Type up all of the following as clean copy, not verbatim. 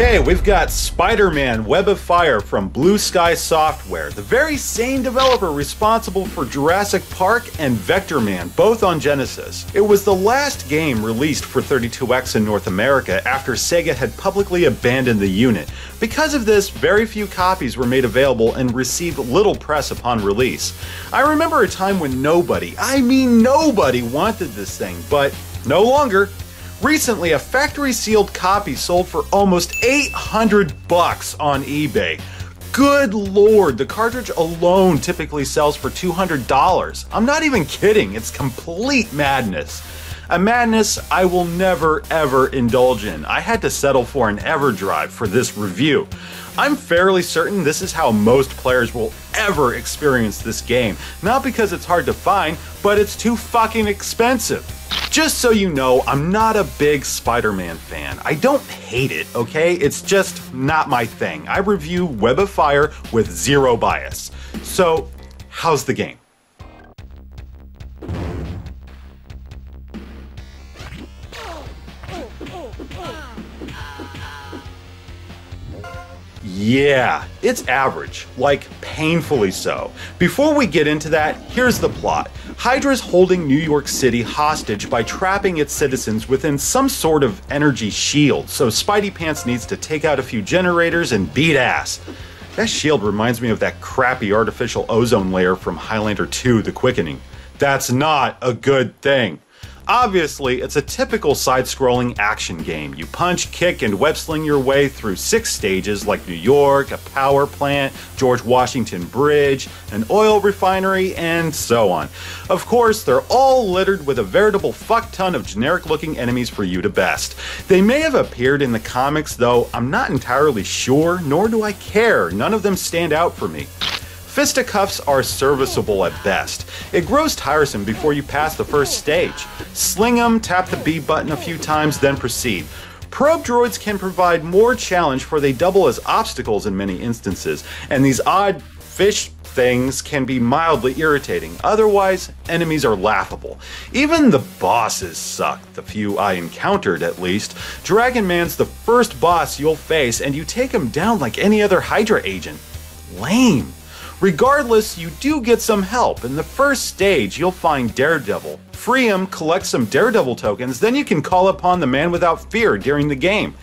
Okay, we've got Spider-Man Web of Fire from Blue Sky Software, the very same developer responsible for Jurassic Park and Vector Man, both on Genesis. It was the last game released for 32X in North America after Sega had publicly abandoned the unit. Because of this, very few copies were made available and received little press upon release. I remember a time when nobody, I mean nobody, wanted this thing, but no longer. Recently, a factory-sealed copy sold for almost $800 on eBay. Good lord, the cartridge alone typically sells for $200. I'm not even kidding, it's complete madness. A madness I will never, ever indulge in. I had to settle for an EverDrive for this review. I'm fairly certain this is how most players will ever experience this game. Not because it's hard to find, but it's too fucking expensive. Just so you know, I'm not a big Spider-Man fan. I don't hate it, okay? It's just not my thing. I review Web of Fire with zero bias. So, how's the game? Yeah, it's average, like painfully so. Before we get into that, here's the plot. Hydra's holding New York City hostage by trapping its citizens within some sort of energy shield, so Spidey Pants needs to take out a few generators and beat ass. That shield reminds me of that crappy artificial ozone layer from Highlander 2, The Quickening. That's not a good thing. Obviously, it's a typical side-scrolling action game. You punch, kick, and web-sling your way through 6 stages like New York, a power plant, George Washington Bridge, an oil refinery, and so on. Of course, they're all littered with a veritable fuck-ton of generic-looking enemies for you to best. They may have appeared in the comics, though I'm not entirely sure, nor do I care. None of them stand out for me. Fisticuffs are serviceable at best. It grows tiresome before you pass the first stage. Sling them, tap the B button a few times, then proceed. Probe droids can provide more challenge, for they double as obstacles in many instances, and these odd fish things can be mildly irritating. Otherwise, enemies are laughable. Even the bosses suck, the few I encountered at least. Dragon Man's the first boss you'll face, and you take him down like any other Hydra agent. Lame. Regardless, you do get some help. In the first stage, you'll find Daredevil. Free him, collect some Daredevil tokens, then you can call upon the Man Without Fear during the game.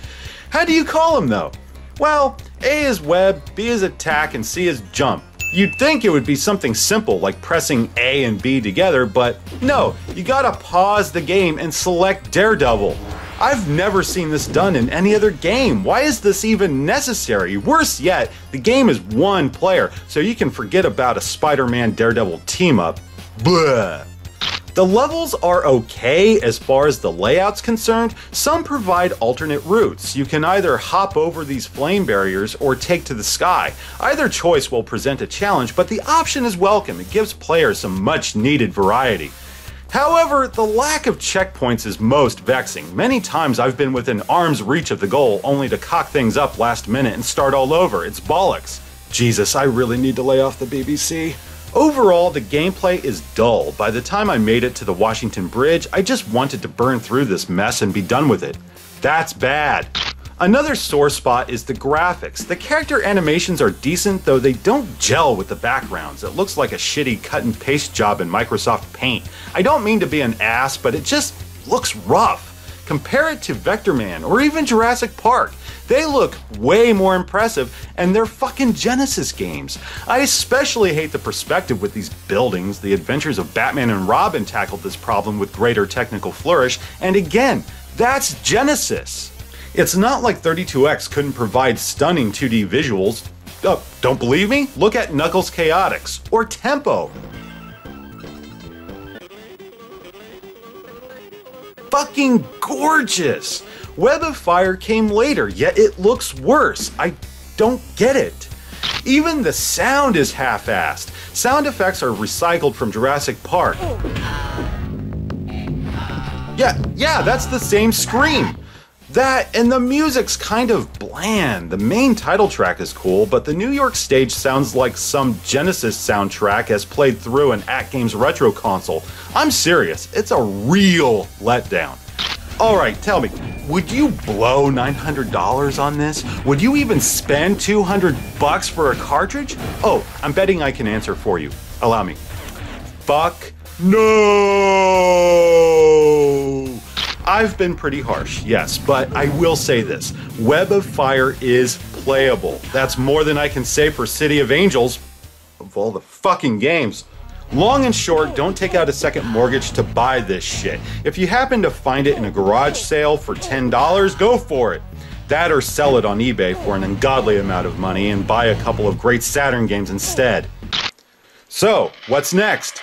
How do you call him, though? Well, A is web, B is attack, and C is jump. You'd think it would be something simple, like pressing A and B together, but no, you gotta pause the game and select Daredevil. I've never seen this done in any other game. Why is this even necessary? Worse yet, the game is one player, so you can forget about a Spider-Man Daredevil team-up. Bleh. The levels are okay as far as the layout's concerned. Some provide alternate routes. You can either hop over these flame barriers or take to the sky. Either choice will present a challenge, but the option is welcome. It gives players some much-needed variety. However, the lack of checkpoints is most vexing. Many times I've been within arm's reach of the goal, only to cock things up last minute and start all over. It's bollocks. Jesus, I really need to lay off the BBC. Overall, the gameplay is dull. By the time I made it to the Washington Bridge, I just wanted to burn through this mess and be done with it. That's bad. Another sore spot is the graphics. The character animations are decent, though they don't gel with the backgrounds. It looks like a shitty cut and paste job in Microsoft Paint. I don't mean to be an ass, but it just looks rough. Compare it to Vector Man or even Jurassic Park. They look way more impressive, and they're fucking Genesis games. I especially hate the perspective with these buildings. The Adventures of Batman and Robin tackled this problem with greater technical flourish, and again, that's Genesis. It's not like 32X couldn't provide stunning 2D visuals. Oh, don't believe me? Look at Knuckles' Chaotix or Tempo. Fucking gorgeous! Web of Fire came later, yet it looks worse. I don't get it. Even the sound is half-assed. Sound effects are recycled from Jurassic Park. Yeah, that's the same scream. That and the music's kind of bland. The main title track is cool, but the New York stage sounds like some Genesis soundtrack as played through an At Games retro console. I'm serious, it's a real letdown. All right, tell me, would you blow $900 on this? Would you even spend 200 bucks for a cartridge? Oh, I'm betting I can answer for you. Allow me. Fuck no! I've been pretty harsh, yes, but I will say this. Web of Fire is playable. That's more than I can say for City of Angels, of all the fucking games. Long and short, don't take out a second mortgage to buy this shit. If you happen to find it in a garage sale for $10, go for it. That or sell it on eBay for an ungodly amount of money and buy a couple of great Saturn games instead. So, what's next?